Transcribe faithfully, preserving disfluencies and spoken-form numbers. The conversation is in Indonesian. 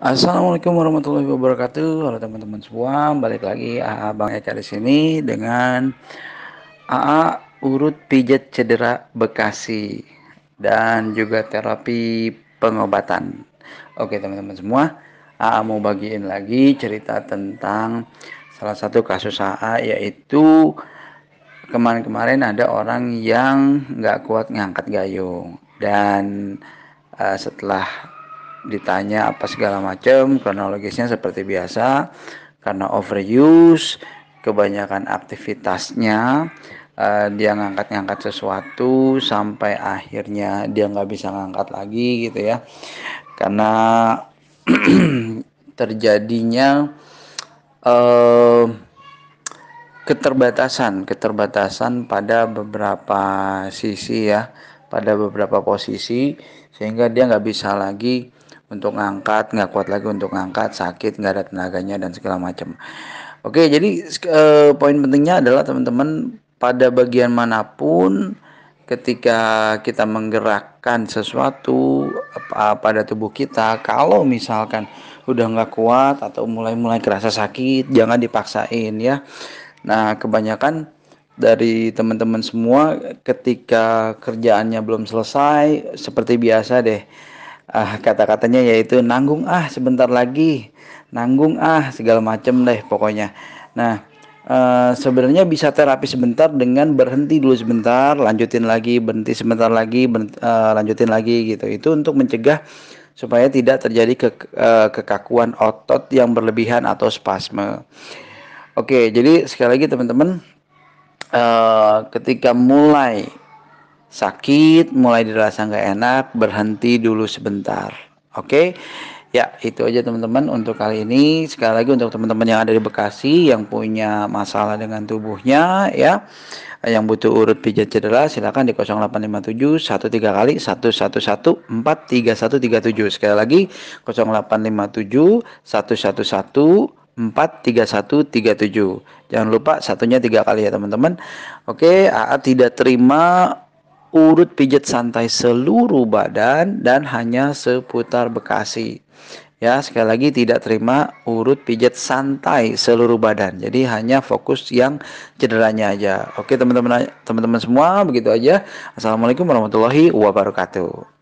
Assalamualaikum warahmatullahi wabarakatuh. Halo teman-teman semua, balik lagi Aa Bang Eka di sini dengan Aa urut pijat cedera Bekasi dan juga terapi pengobatan. Oke teman-teman semua, Aa mau bagiin lagi cerita tentang salah satu kasus Aa, yaitu kemarin-kemarin ada orang yang nggak kuat ngangkat gayung, dan uh, setelah ditanya apa segala macam, kronologisnya seperti biasa, karena overuse, kebanyakan aktivitasnya, uh, dia ngangkat-ngangkat sesuatu sampai akhirnya dia nggak bisa ngangkat lagi gitu ya, karena terjadinya uh, keterbatasan keterbatasan pada beberapa sisi ya, pada beberapa posisi, sehingga dia nggak bisa lagi untuk ngangkat, nggak kuat lagi untuk ngangkat, sakit, nggak ada tenaganya dan segala macam. Oke, jadi eh, poin pentingnya adalah teman-teman, pada bagian manapun ketika kita menggerakkan sesuatu pada tubuh kita, kalau misalkan udah nggak kuat atau mulai-mulai kerasa sakit, jangan dipaksain ya. Nah, kebanyakan dari teman-teman semua ketika kerjaannya belum selesai, seperti biasa deh, ah, kata-katanya yaitu nanggung ah sebentar lagi, nanggung ah segala macam deh pokoknya. Nah, eh, sebenarnya bisa terapi sebentar dengan berhenti dulu sebentar, lanjutin lagi, berhenti sebentar lagi, berhenti, eh, lanjutin lagi gitu. Itu untuk mencegah supaya tidak terjadi ke, eh, kekakuan otot yang berlebihan atau spasme. Oke, jadi sekali lagi teman-teman, uh, ketika mulai sakit, mulai dirasa nggak enak, berhenti dulu sebentar. Oke, ya itu aja teman-teman untuk kali ini. Sekali lagi untuk teman-teman yang ada di Bekasi, yang punya masalah dengan tubuhnya ya, yang butuh urut pijat cedera, silakan di nol delapan lima tujuh satu tiga kali satu satu satu empat tiga satu tiga tujuh. Sekali lagi nol delapan lima tujuh satu satu satu empat tiga satu tiga tujuh. Jangan lupa satunya tiga kali ya teman-teman. Oke, Aa tidak terima urut pijat santai seluruh badan dan hanya seputar Bekasi. Ya, sekali lagi tidak terima urut pijat santai seluruh badan. Jadi hanya fokus yang cederanya aja. Oke teman-teman, teman-teman semua, begitu aja. Assalamualaikum warahmatullahi wabarakatuh.